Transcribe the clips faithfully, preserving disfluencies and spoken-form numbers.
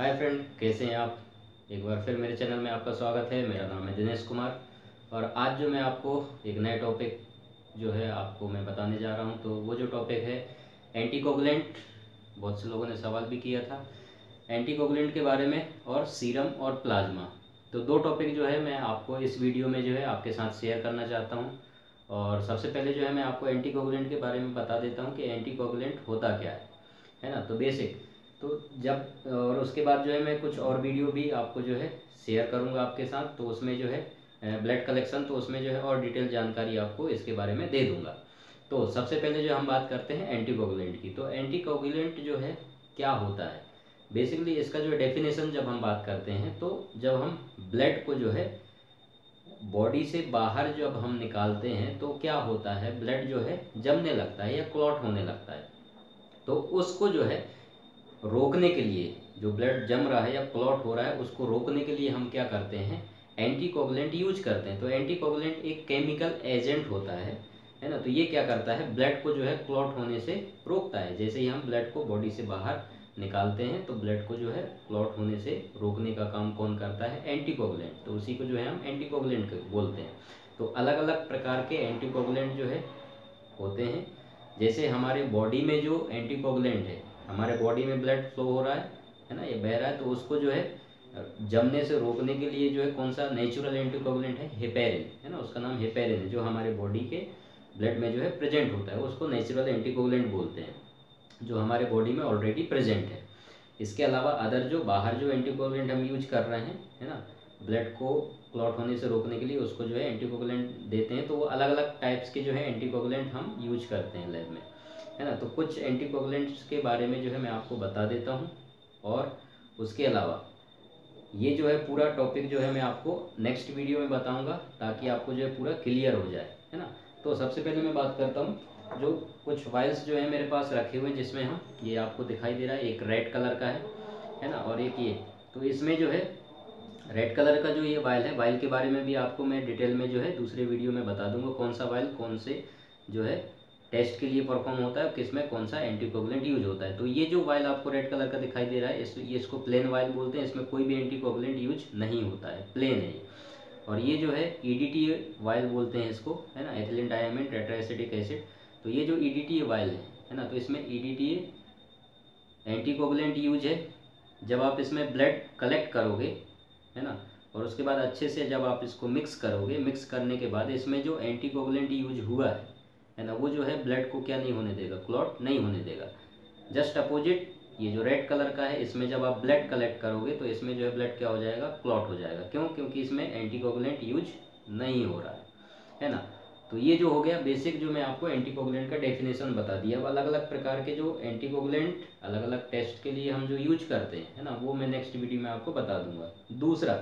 Hi friend, कैसे हैं आप। एक बार फिर मेरे चैनल में आपका स्वागत है। मेरा नाम है दिनेश कुमार और आज जो मैं आपको एक नया टॉपिक जो है आपको मैं बताने जा रहा हूं, तो वो जो टॉपिक है एंटीकोगुलेंट। बहुत से लोगों ने सवाल भी किया था एंटीकोगुलेंट के बारे में, और सीरम और प्लाज्मा। तो दो टॉपिक जो है मैं आपको इस वीडियो में जो है आपके साथ शेयर करना चाहता हूँ। और सबसे पहले जो है मैं आपको एंटीकोगुलेंट के बारे में बता देता हूँ कि एंटीकोगुलेंट होता क्या है, है ना, तो बेसिक। तो जब और उसके बाद जो है मैं कुछ और वीडियो भी आपको जो है शेयर करूंगा आपके साथ, तो उसमें जो है ब्लड कलेक्शन, तो उसमें जो है और डिटेल जानकारी आपको इसके बारे में दे दूंगा। तो सबसे पहले जो हम बात करते हैं एंटीकोगुलेंट की, तो एंटीकोगुलेंट जो है क्या होता है बेसिकली, इसका जो डेफिनेशन जब हम बात करते हैं, तो जब हम ब्लड को जो है बॉडी से बाहर जब हम निकालते हैं तो क्या होता है, ब्लड जो है जमने लगता है या क्लॉट होने लगता है। तो उसको जो है रोकने के लिए, जो ब्लड जम रहा है या क्लॉट हो रहा है, उसको रोकने के लिए हम क्या करते हैं, एंटीकोगुलेंट यूज करते हैं। तो एंटीकोगुलेंट एक केमिकल एजेंट होता है, है ना। तो ये क्या करता है, ब्लड को जो है क्लॉट होने से रोकता है। जैसे ही हम ब्लड को बॉडी से बाहर निकालते हैं तो ब्लड को जो है क्लॉट होने से रोकने का काम कौन करता है, एंटीकोगुलेंट। तो उसी को जो है हम एंटीकोगुलेंट बोलते हैं। तो अलग अलग प्रकार के एंटीकोगुलेंट जो है होते हैं। जैसे हमारे बॉडी में जो एंटीकोगुलेंट है, हमारे बॉडी में ब्लड फ्लो हो रहा है है ना, ये बह रहा है, तो उसको जो है जमने से रोकने के लिए जो है कौन सा नेचुरल एंटीकोगुलेंट है, हेपेरिन, है ना, उसका नाम हेपेरिन है, जो हमारे बॉडी के ब्लड में जो है प्रेजेंट होता है, उसको नेचुरल एंटीकोगुलेंट बोलते हैं, जो हमारे बॉडी में ऑलरेडी प्रेजेंट है। इसके अलावा अदर जो बाहर जो एंटीकोगुलेंट हम यूज कर रहे हैं, है ना, ब्लड को क्लॉट होने से रोकने के लिए, उसको जो है एंटीकोगुलेंट देते हैं। तो वो अलग अलग टाइप्स के जो है एंटीकोगुलेंट हम यूज करते हैं लैब में, है ना। तो कुछ एंटीकोगुलेंट्स के बारे में जो है मैं आपको बता देता हूँ, और उसके अलावा ये जो है पूरा टॉपिक जो है मैं आपको नेक्स्ट वीडियो में बताऊँगा, ताकि आपको जो है पूरा क्लियर हो जाए, है ना। तो सबसे पहले मैं बात करता हूँ जो कुछ फाइल्स जो है मेरे पास रखे हुए हैं, जिसमें हम ये आपको दिखाई दे रहा है, एक रेड कलर का है, है ना, और एक ये। तो इसमें जो है रेड कलर का जो ये वायल है, वायल के बारे में भी आपको मैं डिटेल में जो है दूसरे वीडियो में बता दूंगा, कौन सा वायल कौन से जो है टेस्ट के लिए परफॉर्म होता है, किस में कौन सा एंटीकोगुलेंट यूज होता है। तो ये जो वायल आपको रेड कलर का दिखाई दे रहा है, इस ये इसको प्लेन वायल बोलते हैं, इसमें कोई भी एंटीकोगुलेंट यूज नहीं होता है, प्लेन है। और ये जो है ईडीटीए वायल बोलते हैं इसको, है ना, एथिलीन डायमिन टेट्राएसिटिक एसिड। तो ये जो ईडीटीए वायल है, है ना, तो इसमें ईडीटीए एंटीकोगुलेंट यूज है। जब आप इसमें ब्लड कलेक्ट करोगे, है ना, और उसके बाद अच्छे से जब आप इसको मिक्स करोगे, मिक्स करने के बाद इसमें जो एंटीकोगुलेंट यूज हुआ है, है ना, वो जो है ब्लड को क्या नहीं होने देगा, क्लॉट नहीं होने देगा। जस्ट अपोजिट ये जो रेड कलर का है, इसमें जब आप ब्लड कलेक्ट करोगे तो इसमें जो है ब्लड क्या हो जाएगा, क्लॉट हो जाएगा। क्यों? क्योंकि इसमें एंटीकोगुलेंट यूज नहीं हो रहा है, है ना। तो ये जो हो गया बेसिक, जो मैं आपको एंटीकोगुलेंट का डेफिनेशन बता दिया। अब अलग अलग प्रकार के जो एंटीकोगुलेंट अलग अलग टेस्ट के लिए हम जो यूज करते हैं, है ना, वो मैं नेक्स्ट वीडियो में आपको बता दूंगा। दूसरा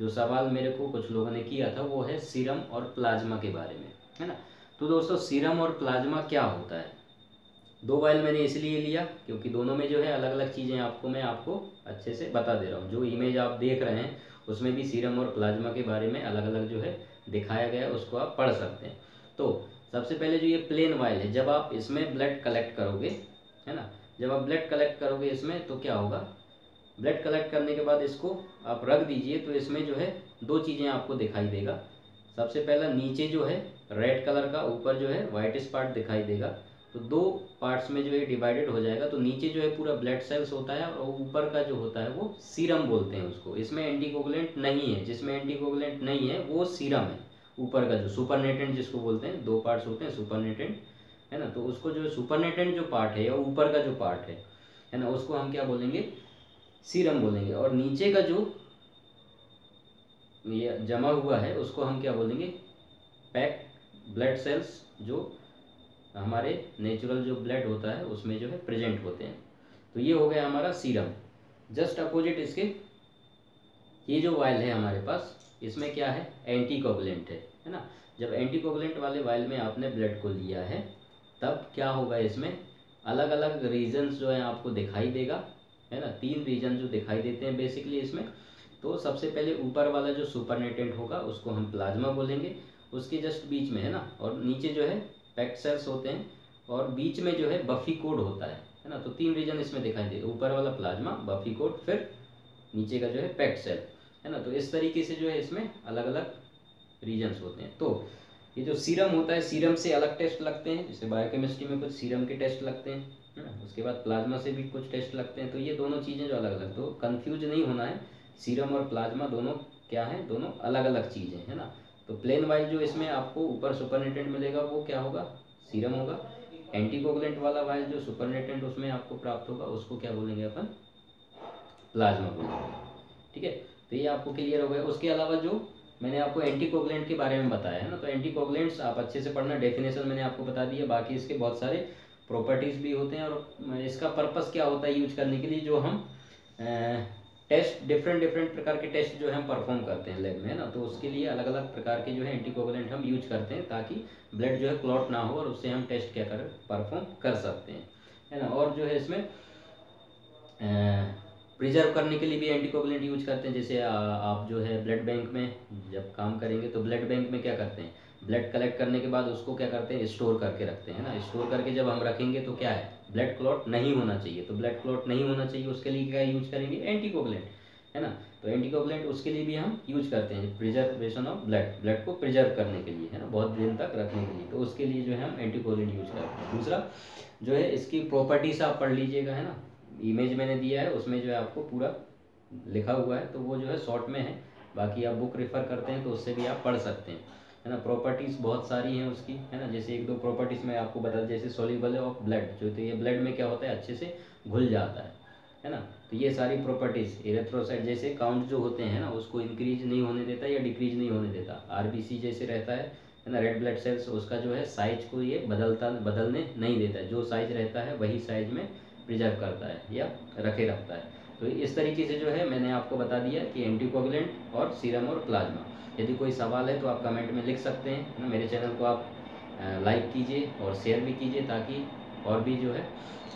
जो सवाल मेरे को कुछ लोगों ने किया था वो है सीरम और प्लाज्मा के बारे में, है ना। तो दोस्तों, सीरम और प्लाज्मा क्या होता है, दो वायल मैंने इसलिए लिया क्योंकि दोनों में जो है अलग अलग चीज़ें आपको मैं आपको अच्छे से बता दे रहा हूँ। जो इमेज आप देख रहे हैं उसमें भी सीरम और प्लाज्मा के बारे में अलग अलग जो है दिखाया गया है, उसको आप पढ़ सकते हैं। तो सबसे पहले जो ये प्लेन वायल है, जब आप इसमें ब्लड कलेक्ट करोगे, है ना, जब आप ब्लड कलेक्ट करोगे इसमें, तो क्या होगा, ब्लड कलेक्ट करने के बाद इसको आप रख दीजिए, तो इसमें जो है दो चीज़ें आपको दिखाई देगा। सबसे पहला नीचे जो है रेड कलर का, ऊपर जो है वाइटिश पार्ट दिखाई देगा। तो दो पार्ट्स में जो है डिवाइडेड हो जाएगा। तो नीचे जो है पूरा ब्लड सेल्स होता है और ऊपर का जो होता है वो सीरम बोलते हैं उसको। इसमें एंटीकोगुलेंट नहीं है, जिसमें एंटीकोगुलेंट नहीं है वो सीरम है। ऊपर का जो सुपरनेटेंट जिसको बोलते हैं, दो पार्ट्स होते हैं सुपरनेटेंट, है ना, तो उसको जो सुपरनेटेंट जो पार्ट है या ऊपर का जो पार्ट है, है ना, उसको हम क्या बोलेंगे, सीरम बोलेंगे। और नीचे का जो ये जमा हुआ है उसको हम क्या बोलेंगे, पैक ब्लड सेल्स, जो हमारे नेचुरल जो ब्लड होता है उसमें जो है प्रेजेंट होते हैं। तो ये हो गया हमारा सीरम। जस्ट अपोजिट इसके ये जो वायल है हमारे पास, इसमें क्या है, एंटीकोगुलेंट है, है ना। जब एंटीकोगुलेंट वाले वायल में आपने ब्लड को लिया है, तब क्या होगा, इसमें अलग अलग रीजन्स जो है आपको दिखाई देगा, है ना, तीन रीजन जो दिखाई देते हैं बेसिकली इसमें। तो सबसे पहले ऊपर वाला जो सुपरनेटेंट होगा उसको हम प्लाज्मा बोलेंगे, उसके जस्ट बीच में, है ना, और नीचे जो है पैक्ड सेल्स होते हैं, और बीच में जो है बफी कोड होता है, है ना। तो तीन रीजन इसमें दिखाई देगा, ऊपर वाला प्लाज्मा, बफी कोड, फिर नीचे का जो है पैक्ड सेल है ना। तो इस तरीके से जो है इसमें अलग अलग रीजन्स होते हैं। तो ये जो सीरम होता है, सीरम से अलग टेस्ट लगते हैं, जैसे बायोकेमिस्ट्री में कुछ सीरम के टेस्ट लगते हैं है ना, उसके बाद प्लाज्मा से भी कुछ टेस्ट लगते हैं। तो ये दोनों चीज़ें जो अलग अलग, तो कन्फ्यूज नहीं होना है, सीरम और प्लाज्मा दोनों क्या है, दोनों अलग अलग चीज़ें है ना। तो प्लेन वाइज जो इसमें आपको ऊपर सुपरनेटेंट मिलेगा वो क्या होगा, सीरम होगा। एंटीकोगुलेंट वाला वाइज जो सुपरनेटेंट उसमें आपको प्राप्त होगा उसको क्या बोलेंगे अपन, प्लाज्मा बोलेंगे, ठीक है। तो ये आपको क्लियर हो गया। उसके अलावा जो मैंने आपको एंटीकोगुलेंट के बारे में बताया है ना, तो एंटीकोगुलेंट्स आप अच्छे से पढ़ना, डेफिनेशन मैंने आपको बता दी है, बाकी इसके बहुत सारे प्रॉपर्टीज़ भी होते हैं और इसका पर्पस क्या होता है यूज करने के लिए, जो हम टेस्ट डिफरेंट डिफरेंट प्रकार के टेस्ट जो है हम परफॉर्म करते हैं लैब में है ना, तो उसके लिए अलग अलग प्रकार के जो है एंटीकोगुलेंट हम यूज करते हैं ताकि ब्लड जो है क्लॉट ना हो और उससे हम टेस्ट क्या कर परफॉर्म कर सकते हैं है ना। और जो है इसमें प्रिजर्व करने के लिए भी एंटीकोगुलेंट यूज करते हैं, जैसे आ, आप जो है ब्लड बैंक में जब काम करेंगे तो ब्लड बैंक में क्या करते हैं, ब्लड कलेक्ट करने के बाद उसको क्या करते हैं, स्टोर करके रखते हैं ना। स्टोर करके जब हम रखेंगे तो क्या है, ब्लड क्लॉट नहीं होना चाहिए, तो ब्लड क्लॉट नहीं होना चाहिए उसके लिए क्या यूज करेंगे, एंटीकोगुलेंट है ना। तो एंटीकोगुलेंट उसके लिए भी हम यूज करते हैं, प्रिजर्वेशन ऑफ ब्लड, ब्लड को प्रिजर्व करने के लिए है ना, बहुत दिन तक रखने के लिए, तो उसके लिए जो है हम एंटीकोगुलेंट यूज करते हैं। दूसरा जो है इसकी प्रॉपर्टीज आप पढ़ लीजिएगा है ना, इमेज मैंने दिया है उसमें जो है आपको पूरा लिखा हुआ है, तो वो जो है शॉर्ट में है, बाकी आप बुक रेफर करते हैं तो उससे भी आप पढ़ सकते हैं है ना। प्रॉपर्टीज़ बहुत सारी हैं उसकी है ना, जैसे एक दो प्रॉपर्टीज़ मैं आपको बता दूं, जैसे सोल्यूबल ऑफ ब्लड जो, तो ये ब्लड में क्या होता है अच्छे से घुल जाता है है ना। तो ये सारी प्रॉपर्टीज़, एरिथ्रोसाइट जैसे काउंट जो होते हैं ना उसको इंक्रीज नहीं होने देता या डिक्रीज नहीं होने देता, आरबीसी जैसे रहता है है ना, रेड ब्लड सेल्स, उसका जो है साइज को ये बदलता बदलने नहीं देता, जो साइज रहता है वही साइज में प्रिजर्व करता है या रखे रखता है। तो इस तरीके से जो है मैंने आपको बता दिया कि एंटीकोगुलेंट और सीरम और प्लाज्मा। यदि कोई सवाल है तो आप कमेंट में लिख सकते हैं ना, मेरे चैनल को आप लाइक कीजिए और शेयर भी कीजिए ताकि और भी जो है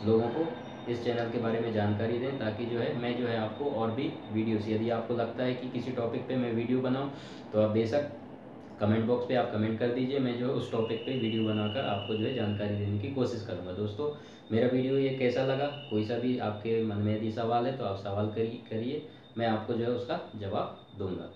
लोगों को इस चैनल के बारे में जानकारी दें, ताकि जो है मैं जो है आपको और भी वीडियोस, यदि आपको लगता है कि किसी टॉपिक पे मैं वीडियो बनाऊँ तो आप बेशक कमेंट बॉक्स पे आप कमेंट कर दीजिए, मैं जो है उस टॉपिक पे वीडियो बनाकर आपको जो है जानकारी देने की कोशिश करूँगा। दोस्तों मेरा वीडियो ये कैसा लगा, कोई सा भी आपके मन में यदि सवाल है तो आप सवाल करिए करिए मैं आपको जो है उसका जवाब दूंगा।